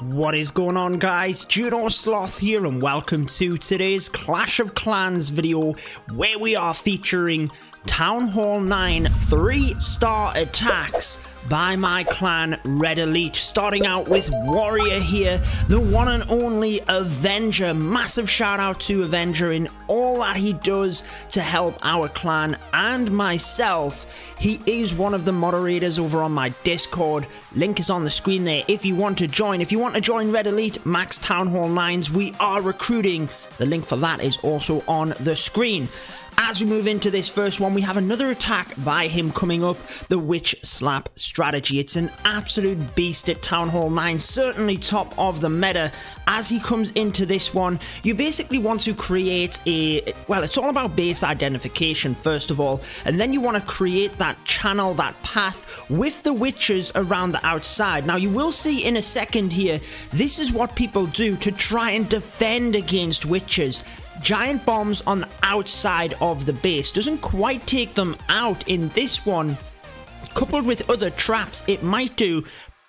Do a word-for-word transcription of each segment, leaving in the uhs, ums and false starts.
What is going on, guys? Judo Sloth here, and welcome to today's Clash of Clans video, where we are featuring Town Hall nine three star attacks by my clan Red Elite. Starting out with Warrior here, the one and only Avenger. Massive shout out to Avenger in all that he does to help our clan and myself. He is one of the moderators over on my Discord. Link is on the screen there if you want to join. If you want to join Red Elite Max Town Hall nines, we are recruiting. The link for that is also on the screen. As we move into this first one, we have another attack by him coming up, the Witch Slap strategy. It's an absolute beast at Town Hall nine, certainly top of the meta. As he comes into this one, you basically want to create a, well, it's all about base identification, first of all, and then you want to create that channel, that path with the witches around the outside. Now, you will see in a second here, this is what people do to try and defend against witches. Giant bombs on the outside of the base doesn't quite take them out in this one. Coupled with other traps, it might do.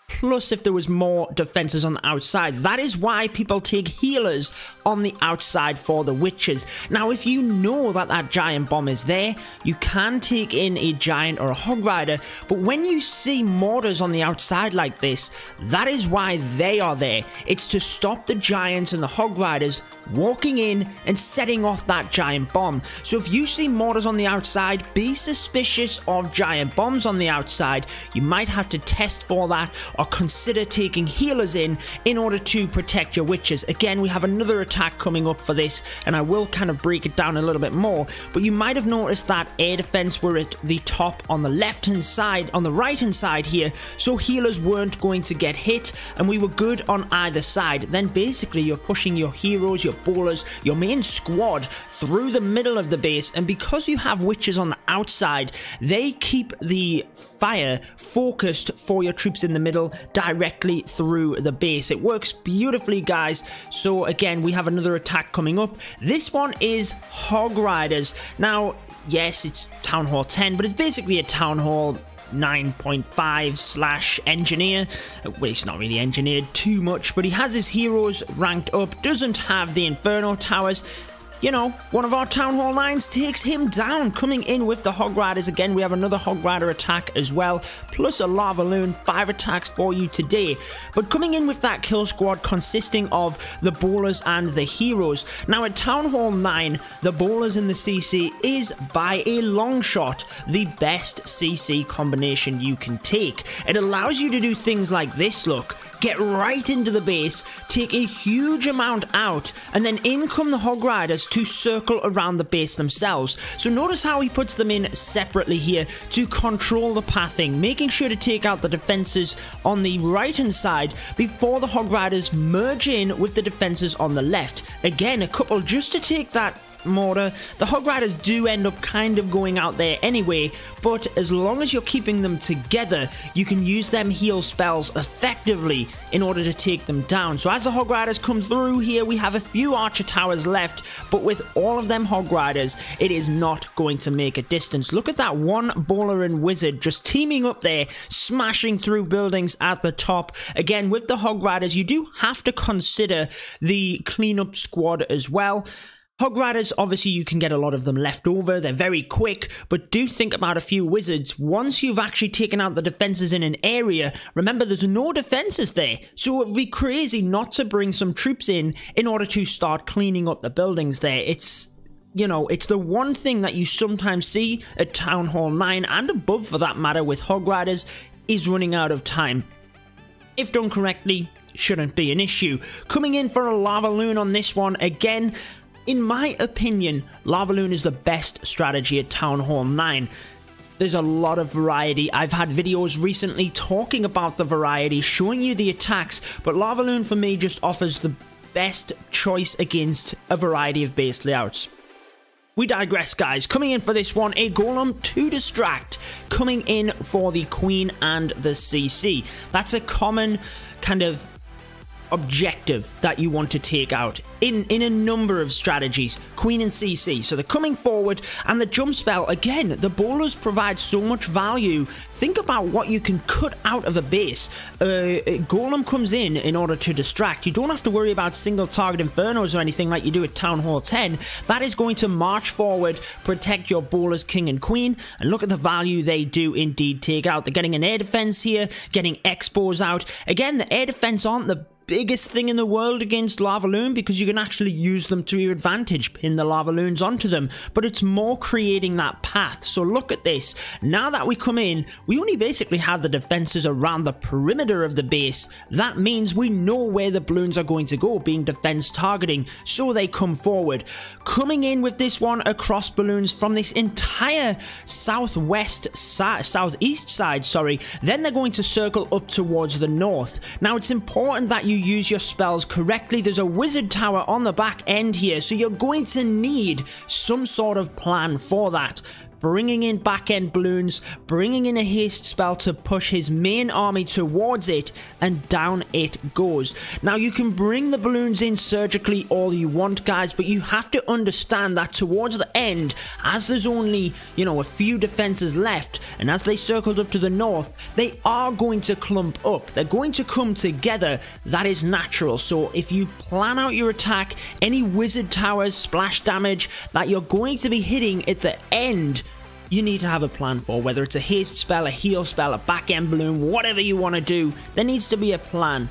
Plus, if there was more defenses on the outside, that is why people take healers on the outside for the witches. Now, if you know that that giant bomb is there, you can take in a giant or a hog rider, but when you see mortars on the outside like this, that is why they are there. It's to stop the giants and the hog riders walking in and setting off that giant bomb. So if you see mortars on the outside, be suspicious of giant bombs on the outside. You might have to test for that or consider taking healers in in order to protect your witches. Again, we have another attack coming up for this, and I will kind of break it down a little bit more, but you might have noticed that air defense were at the top on the left hand side, on the right hand side here, so healers weren't going to get hit and we were good on either side. Then basically you're pushing your heroes, your ballers, your main squad through the middle of the base, and because you have witches on the outside, they keep the fire focused for your troops in the middle directly through the base. It works beautifully, guys. So again, we have another attack coming up. This one is Hog Riders. Now, yes, it's Town Hall ten, but it's basically a Town Hall nine point five slash engineer. Well, he's not really engineered too much, but he has his heroes ranked up, doesn't have the Inferno Towers. You know, one of our Town Hall nines takes him down, coming in with the Hog Riders. Again, we have another Hog Rider attack as well, plus a Lavaloon. Five attacks for you today. But coming in with that kill squad consisting of the ballers and the heroes. Now, at Town Hall nine, the ballers in the C C is, by a long shot, the best C C combination you can take. It allows you to do things like this, look. Get right into the base, take a huge amount out, and then in come the Hog Riders to circle around the base themselves. So notice how he puts them in separately here to control the pathing, making sure to take out the defenses on the right hand side before the Hog Riders merge in with the defenses on the left. Again, a couple just to take that mortar. The Hog Riders do end up kind of going out there anyway, but as long as you're keeping them together, you can use them heal spells effectively in order to take them down. So as the Hog Riders come through here, we have a few Archer Towers left, but with all of them Hog Riders, it is not going to make a distance. Look at that one Baller and Wizard just teaming up there, smashing through buildings at the top. Again, with the Hog Riders, you do have to consider the cleanup squad as well. Hog Riders, obviously you can get a lot of them left over, they're very quick, but do think about a few Wizards. Once you've actually taken out the defenses in an area, remember there's no defenses there, so it would be crazy not to bring some troops in in order to start cleaning up the buildings there. It's, you know, it's the one thing that you sometimes see at Town Hall nine, and above for that matter with Hog Riders, is running out of time. If done correctly, shouldn't be an issue. Coming in for a Lavaloon on this one, again, in my opinion, Lavaloon is the best strategy at Town Hall nine. There's a lot of variety. I've had videos recently talking about the variety, showing you the attacks, but Lavaloon for me just offers the best choice against a variety of base layouts. We digress, guys. Coming in for this one, a Golem to distract, coming in for the Queen and the C C. That's a common kind of objective that you want to take out in, in a number of strategies. Queen and C C, so they're coming forward, and the jump spell, again, the bowlers provide so much value. Think about what you can cut out of a base. Uh, Golem comes in in order to distract. You don't have to worry about single target Infernos or anything like you do at Town Hall ten. That is going to march forward, protect your bowlers, King and Queen, and look at the value they do indeed take out. They're getting an air defense here, getting X-Bows out. Again, the air defense aren't the biggest thing in the world against Lavaloon, because you can actually use them to your advantage, pin the Lavaloons onto them, but it's more creating that path. So look at this. Now that we come in, we only basically have the defenses around the perimeter of the base. That means we know where the balloons are going to go, being defense targeting, so they come forward. Coming in with this one across balloons from this entire southwest side, southeast side, sorry, then they're going to circle up towards the north. Now it's important that you use your spells correctly. There's a wizard tower on the back end here, so you're going to need some sort of plan for that. Bringing in back end balloons, bringing in a haste spell to push his main army towards it, and down it goes. Now you can bring the balloons in surgically all you want, guys, but you have to understand that towards the end, as there's only, you know, a few defenses left, and as they circled up to the north, they are going to clump up. They're going to come together. That is natural. So if you plan out your attack, any wizard towers, splash damage that you're going to be hitting at the end, you need to have a plan for, whether it's a haste spell, a heal spell, a back end balloon, whatever you want to do, there needs to be a plan.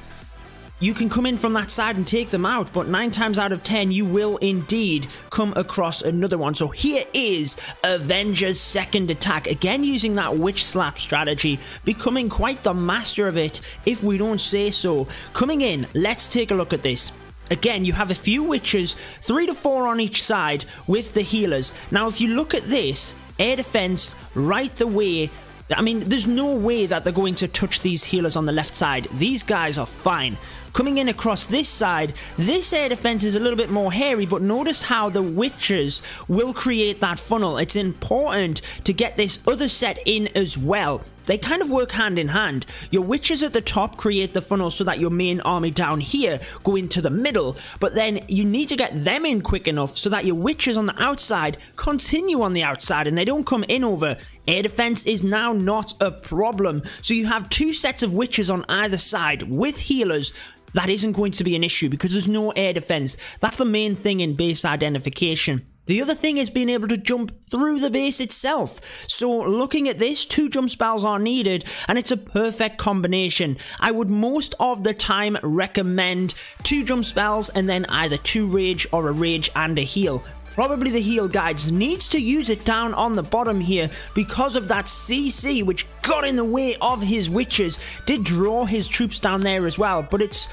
You can come in from that side and take them out, but nine times out of ten, you will indeed come across another one. So here is Avenger's second attack, again using that Witch Slap strategy, becoming quite the master of it, if we don't say so. Coming in, let's take a look at this. Again, you have a few witches, three to four on each side, with the healers. Now, if you look at this, air defense right the way. I mean, there's no way that they're going to touch these healers on the left side. These guys are fine. Coming in across this side, this air defense is a little bit more hairy, but notice how the witches will create that funnel. It's important to get this other set in as well. They kind of work hand in hand. Your witches at the top create the funnel so that your main army down here go into the middle, but then you need to get them in quick enough so that your witches on the outside continue on the outside and they don't come in over. Air defense is now not a problem. So you have two sets of witches on either side with healers. That isn't going to be an issue because there's no air defense. That's the main thing in base identification. The other thing is being able to jump through the base itself. So looking at this, two jump spells are needed, and it's a perfect combination. I would most of the time recommend two jump spells and then either two rage or a rage and a heal. Probably the heal guides needs to use it down on the bottom here because of that C C, which got in the way of his witches, did draw his troops down there as well. But it's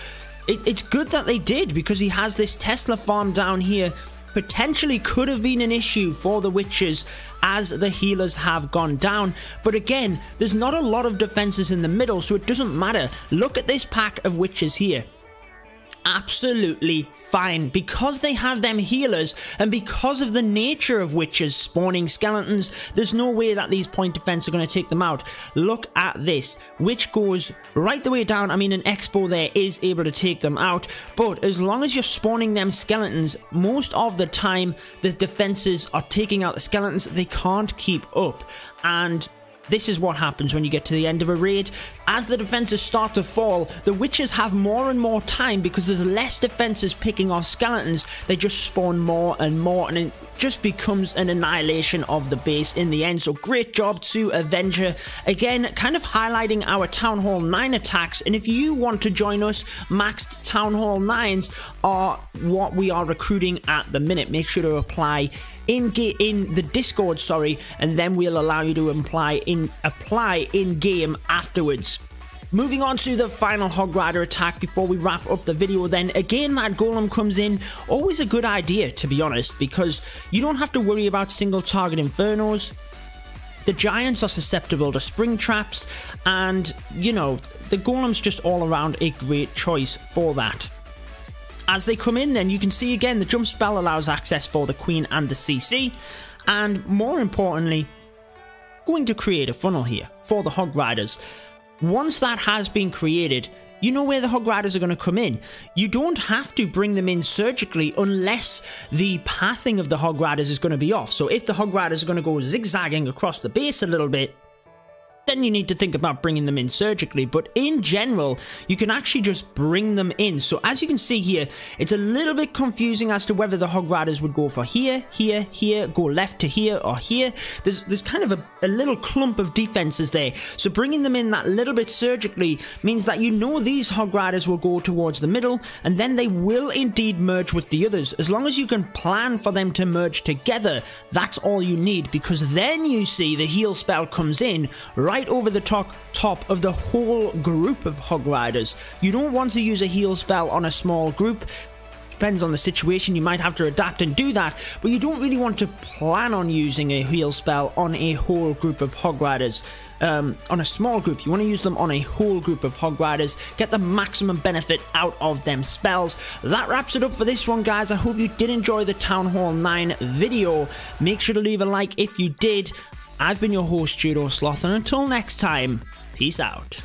it, it's good that they did, because he has this Tesla farm down here. Potentially could have been an issue for the witches as the healers have gone down. But again, there's not a lot of defenses in the middle, so it doesn't matter. Look at this pack of witches here. Absolutely fine, because they have them healers, and because of the nature of witches spawning skeletons, there's no way that these point defense are going to take them out. Look at this, which goes right the way down. I mean, an X-Bow there is able to take them out, but as long as you're spawning them skeletons, most of the time the defenses are taking out the skeletons. They can't keep up, and this is what happens when you get to the end of a raid. As the defenses start to fall, the witches have more and more time because there's less defenses picking off skeletons. They just spawn more and more, and it just becomes an annihilation of the base in the end. So great job to Avenger. Again, kind of highlighting our Town Hall nine attacks. And if you want to join us, maxed Town Hall nines are what we are recruiting at the minute. Make sure to apply in in the Discord, sorry, and then we'll allow you to apply in apply in game afterwards. Moving on to the final Hog Rider attack before we wrap up the video then. Again, that Golem comes in. Always a good idea, to be honest, because you don't have to worry about single target Infernos. The Giants are susceptible to spring traps, and, you know, the Golem's just all around a great choice for that. As they come in then, you can see again the jump spell allows access for the Queen and the C C, and more importantly, going to create a funnel here for the Hog Riders. Once that has been created, you know where the Hog Riders are going to come in. You don't have to bring them in surgically unless the pathing of the Hog Riders is going to be off. So if the Hog Riders are going to go zigzagging across the base a little bit, then you need to think about bringing them in surgically. But in general, you can actually just bring them in. So as you can see here, it's a little bit confusing as to whether the Hog Riders would go for here, here, here, go left to here or here. There's, there's kind of a, a little clump of defenses there. So bringing them in that little bit surgically means that you know these Hog Riders will go towards the middle, and then they will indeed merge with the others. As long as you can plan for them to merge together, that's all you need, because then you see the heal spell comes in right Right over the top, top of the whole group of Hog Riders. You don't want to use a heal spell on a small group. Depends on the situation, you might have to adapt and do that, but you don't really want to plan on using a heal spell on a whole group of Hog Riders. Um, on a small group, you want to use them on a whole group of Hog Riders, get the maximum benefit out of them spells. That wraps it up for this one, guys. I hope you did enjoy the Town Hall nine video. Make sure to leave a like if you did. I've been your host, Judo Sloth, and until next time, peace out.